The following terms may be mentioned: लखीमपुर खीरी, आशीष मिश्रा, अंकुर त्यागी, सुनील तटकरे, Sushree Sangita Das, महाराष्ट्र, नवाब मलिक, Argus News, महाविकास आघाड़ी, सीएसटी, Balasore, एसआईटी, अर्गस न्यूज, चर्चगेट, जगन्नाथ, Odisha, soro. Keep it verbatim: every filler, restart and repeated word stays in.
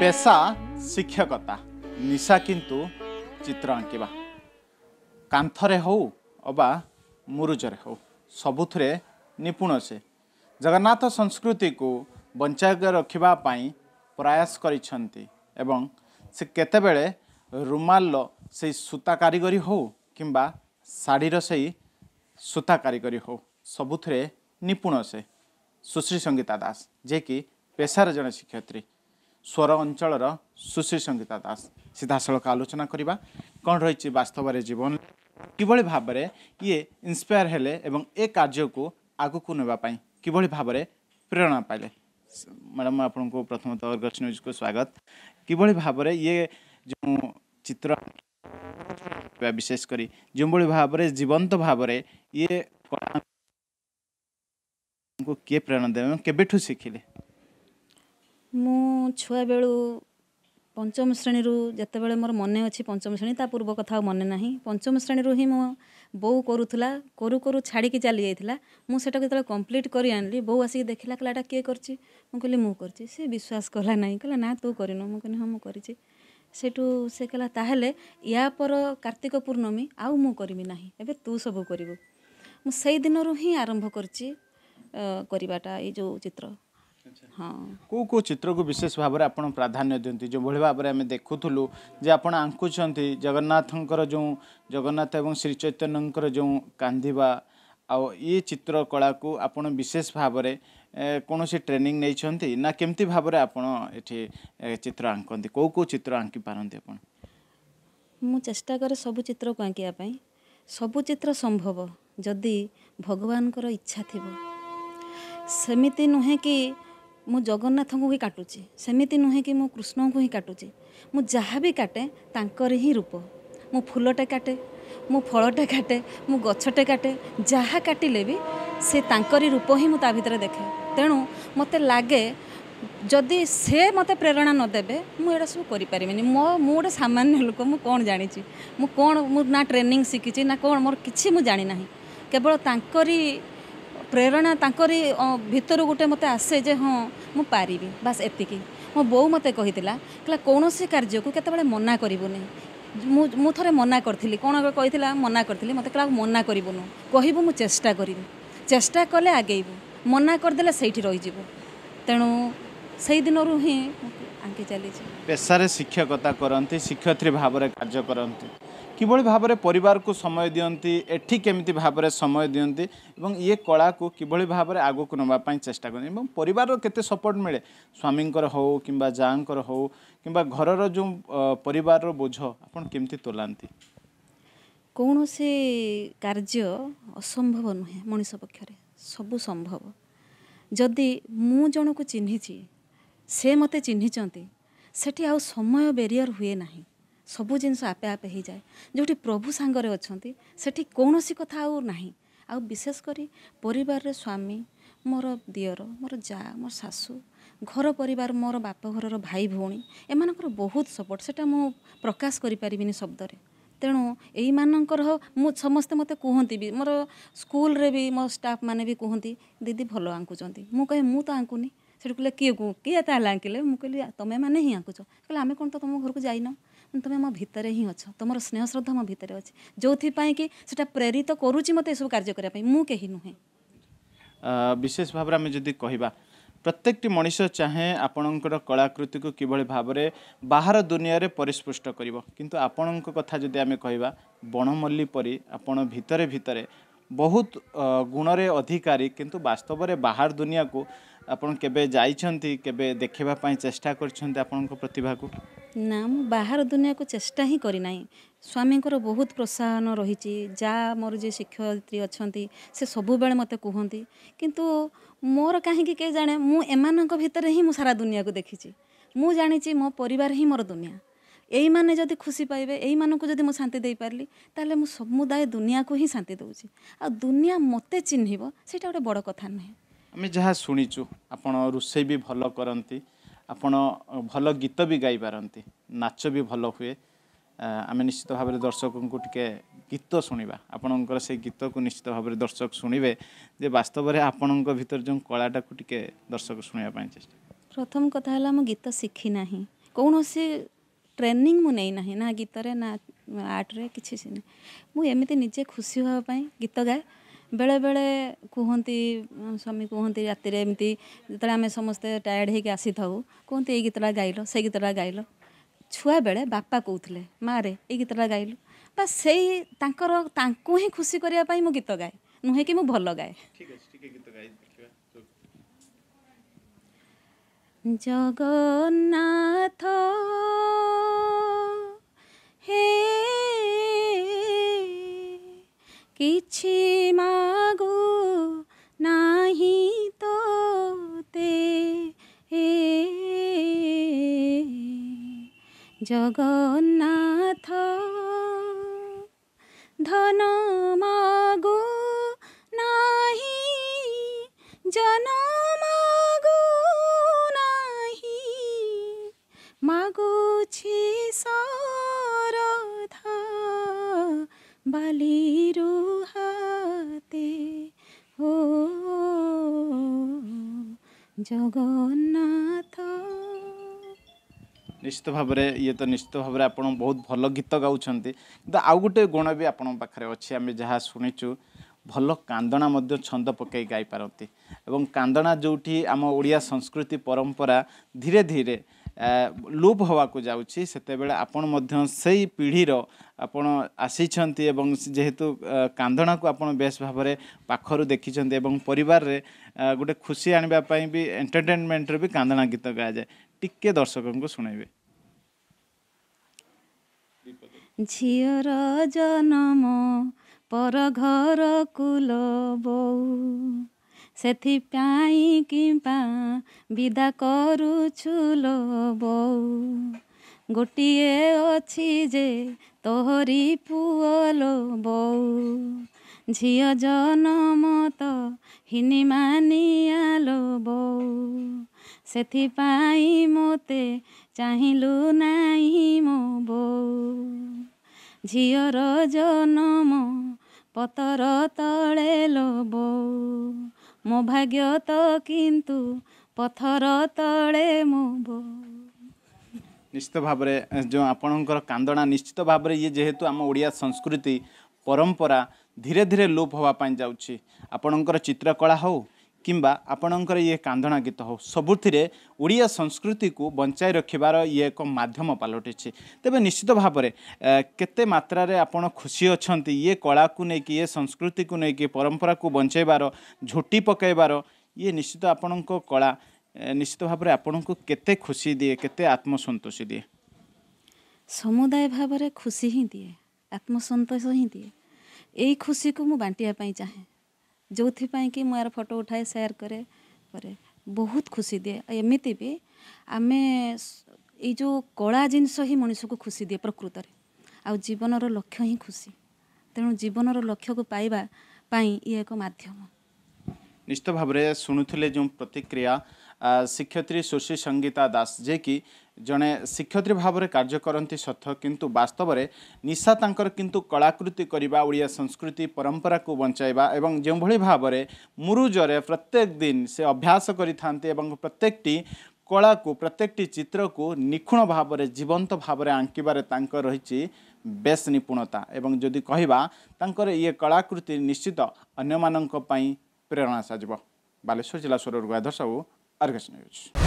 पेशा शिक्षकता, निशा किंतु चित्र आंकिबा। कांथरे हो अबा मुरुजरे हो सबुथरे निपुण से जगन्नाथ संस्कृति को बंचाई रखिबा पाई प्रयास करिछंती। एवं से केतेबेले रुमाल से सूता कारीगरी हो किंबा साड़ी से सूता कारीगरी हो सबुथरे निपुण से सुश्री संगीता दास, जे कि पेशार जने शिक्षयित्री। स्वर अंचल सुश्री संगीता दास सीधासख आलोचना करवा कौन रही वास्तव में जीवन कि भाव में ये इंस्पायर हेले एवं ए कार्य को आगू को नापी कि भाव में प्रेरणा पाइले। मैडम आपको प्रथमतः अर्गस न्यूज को स्वागत। कि भाव में ये जो चित्र विशेषकर जो भाव में जीवंत भाव में ये किए प्रेरणा देवे केबेठू शिखिले? मु छुआ बेलू पंचम श्रेणी जिते बड़े मोर मन अच्छी पंचम श्रेणी ता पूर्व कथा मन ना पंचम श्रेणी रू ही मो बो करूला करू करू छाड़ी चली जाता मुझे जो कम्प्लीट कर आनली बो आसिक देखला कहला किए करछि कहली मु करछि। से विश्वास कला ना कहला ना तू करनु मु कहनी हाँ मु करछि। सेठू से कहला ताहले या पर कार्तिक पूर्णमी आउ मु करमी नाही एबे तू सब करिवो। मु सेहि दिन रू ही आरंभ करछि करबाटा ए जो चित्र। हाँ को को चित्र को विशेष भाव में आप प्राधान्य दिखती जो भाव में आम देखुलू जे आप आंकुंट जगन्नाथ जो जगन्नाथ एवं श्री चैतन्य जो कांदिबा आउ ये चित्र कला को आपण विशेष भाव में कौन सी ट्रेनिंग नहीं ना केमती भाव में आपठी चित्र आंकती कौ कौ चित्र आंकी पारती आप? मु चेष्टा करे सबू चित्र को आंकवाई सबू चित्र संभव जदि भगवान इच्छा थी सेमती नुहे कि मु जगन्नाथ को ही काटुची सेमती नुहे कि मु कृष्ण को ही काटुची मु जहाँ भी काटे तांकर ही रूप मु फूलटे काटे मु फलटे काटे मु गछटे काटे जहाँ काटिले भी से तांकर ही रूप ही मु ता भितर देखे। तेणु मते लागे जदि से मते प्रेरणा न देबे मु एडा सब करि पारिबेनी। मो मु गोटे सामान्य लोक मु कोन जानिची मु कोन मु ना ट्रेनिंग शिखिची ना कोन मोर किछि मु जानि नाही। केवल तांकरी प्रेरणा तांकरी भितर गोटे मते आसे जे हाँ मु पारिबी बस एतिकी। मो बो मते कहितला कहला कोनोसी कार्य को केते बेले मना करिबुनी। मु मु थरे मना करथिली कोन कहितला मना करथिली मते कहला मना करिबुनु कहिबु मु चेष्टा करिबी चेष्टा कले आगेइबु मना कर देले सेठी रहि जिवो। तेणु सेहि दिन रु ही आंके चली छी पेशारे शिक्षकता करंती शिक्षयित्री भाव रे कार्य करंती किभली भाव में परिवार को समय दियंती एठी केमिति भाव में समय दियंती एवं ये कला को किभली भाव में आगु को नबापाई चेष्टा करंती एवं परिवार केते सपोर्ट मिले स्वामींकर हो किंबा जांकर हो किंबा घरर जो परिवार बोझ आपण केमिति तोलांती? कौन से कार्य असंभव नुहे मनुष्य पक्षरे सबु संभव जदि मु जन को चिन्हिची से मते चिन्हिचंती सेठी आ समय बेरियर हुए नाही सबु जिनस आपे आपे ही जाए जोठी प्रभु सांगरे अच्छी सेठी कौनसी कथा आउ नाही। आउ विशेष करी परिवार रे स्वामी मोर दियर मोर जा मोर सासू घर परिवार मोर बाप घरर भाई भौणी एमानकर बहुत सपोर्ट सेटा मु प्रकाश करि परिबिनी शब्द रे। तेणु एई मानकर मु समस्त मते कहंती भी मोर स्कूल रे भी मोर स्टाफ माने भी कहंती दीदी भलो आंकुचंती मु कहे मु त आंकुनी सेठ कहले किए को किए ताला आंकिले मु कहली तमे माने ही आंकुचो कहले आमे कोन त तुम घर को जाइनो तुम मो भीतर ही अच्छ तुम स्नेह श्रद्धा मो भीतर अच्छे जो कि प्रेरित तो करुच्ची मत सब कार्य करने मु कही नुहे। विशेष भाव में जदि कह प्रत्येक मनुष्य चाहे आपणकर कलाकृति को किभली भाव में बाहर दुनिया रे परिस्पुष्ट कर किंतु आपण कथा जदि आम कह बणमल्ली परी आपण भितर भितर बहुत गुणरे अधिकारी किंतु वास्तव में बाहर दुनिया को आपण केबे जाइछंती केबे देखबा पई चेष्टा करछंती आपनक प्रतिभा को? ना मु बाहर दुनिया को चेष्टा ही करी नाही। स्वामी को बहुत प्रोत्साहन रही जा मोर जे शिक्षयित्री अच्छी से सबु बेले मते कहंती किंतु मोर काहे के जाने मु एमानक भितर ही मु सारा दुनिया को देखिची मु जानिची मो परिवार ही मोर दुनिया एई माने जदि खुशी पाइबे एई मानकु जदि मु शांति दे पारली ताले मु समुदाय दुनिया को ही शांति दउची आ दुनिया मते चिन्हिबो सेटा ओटे बड़ कथा नहे। आम जहाँ शुणीचु आपण रोसई भी भल करती आपण भल गीत भी गाई पारती नाच भी भल हुए आम निश्चित भाव में दर्शक को टिके गीत शुणा आपण से गीत को निश्चित भाव में दर्शक शुणवे जे वास्तव में आपण भीतर जो कलाटा को टिके दर्शक शुणापी चेस्ट। प्रथम कथा है मो गीत शिखी ना कौन सी ट्रेनिंग मुझे ना ना गीत ना आर्ट्रे कि मुझे निजे खुशी हाँपाई गीत गाए। बेले बेले कहती स्वामी कहती रातिर एमती जो आम समस्ते टायर्ड होकर आसी था कहते ये गीतटा गाइल से गीतटा गाइल छुआ बेले बापा कहते माँ रे ये गीतटा गाइल बा से ही खुशी करने मु गीत गाए नुहे कि भल गाए। जगन्नाथ हे किछि मागु नाही तोते हे जगन्नाथ धन मागु नाही जन मागु नाही मागुछि सरधा बालिरु जगन्नाथ। निश्चित भाव में ये तो निश्चित भाव में आप बहुत भल गीत गाँव कि आउ गोटे गुण भी आपण पाखे अच्छे आम जहाँ शुणीचु भल कांदना छंद पकई गाई पारती एवं कांदना जोटी आम ओडिया संस्कृति परंपरा धीरे धीरे लोप हवा को जाउछि सेतेबेले आपण मध्य सेई पीढ़ीर आपण आसीछंती एवं जेहेतु कांदना को आपण बेस भाव में पाखरु देखिछंती एवं परिवार रे गोटे खुशी आनिबा पई भी एंटरटेनमेंट रे भी कांदना गीत गाया जाय टिके दर्शकों को सुनैबे। झियर जन्म पर घर कुल बऊ सेथि पाई किंपा विदा करूछु लो बऊ गोटिए अछि जे तोहरी पुअलो बऊ झिया जन्म तो हिनी मानिया लो बऊ सेथि पाई मोते चाहिलु नाही मो बऊ झियर जन्म पतर तले लो बऊ मो भाग्य तो किंतु पथर तले मो बो। निश्चित भाव में जो आपणकर कांदना निश्चित भाव में ये जेहेतु आम ओडिया संस्कृति परंपरा धीरे धीरे लोप होवापाई जाउछि आपणकर चित्रकला हो किंबा आपणकर ये कांदना गीत हो सबुथिरे ओडिया संस्कृति को बंचाई रखिबार ये एक माध्यम पलटिछि। तेबे निश्चित भाव में केते मात्रा रे आपण खुशी अछंती ये कला को नेकी ये संस्कृति को नेकी परंपरा को बंचाइबार झोटी पकाइबार ये निश्चित आपणको कला निश्चित भाव में आपणको केते खुशी दिए केते आत्मसंतोष दिए समुदाय भाव में खुशी ही दिए आत्मसंतोष ही दिए यही खुशी को मु बांटिया पई चाहे जो कि मुझे फोटो उठाए शेयर करे करे बहुत खुशी दिए एमती भी आम यो कला जिनस ही मनुष्य को खुशी दिए प्रकृत में आ जीवन लक्ष्य ही खुशी तेणु जीवन लक्ष्य को पाइबा पाई ये एक माध्यम। निश्चित भाव में शुणुले जो प्रतिक्रिया शिक्षयित्री सुश्री संगीता दास जे कि जड़े शिक्षयित्री भाव में कार्य करती सत किंतु वास्तव में निशा तांकर किंतु कलाकृति करिबा ओडिया संस्कृति परंपरा को बंचाइबा एवं जो भली भाव में मुरुजरे प्रत्येक दिन से अभ्यास करिथांते एवं प्रत्येकटी कला को प्रत्येकटी चित्र को निखुण भाव में जीवंत भाव में आंकिबारे तांकर रहिछि बेस निपुणता एवं जदि कहिबा तांकर ये कलाकृति निश्चित अन्यमानंक पई प्रेरणा साजिबो। बालेश्वर जिला सोरगुआ दर्शक आर्गस न्यूज।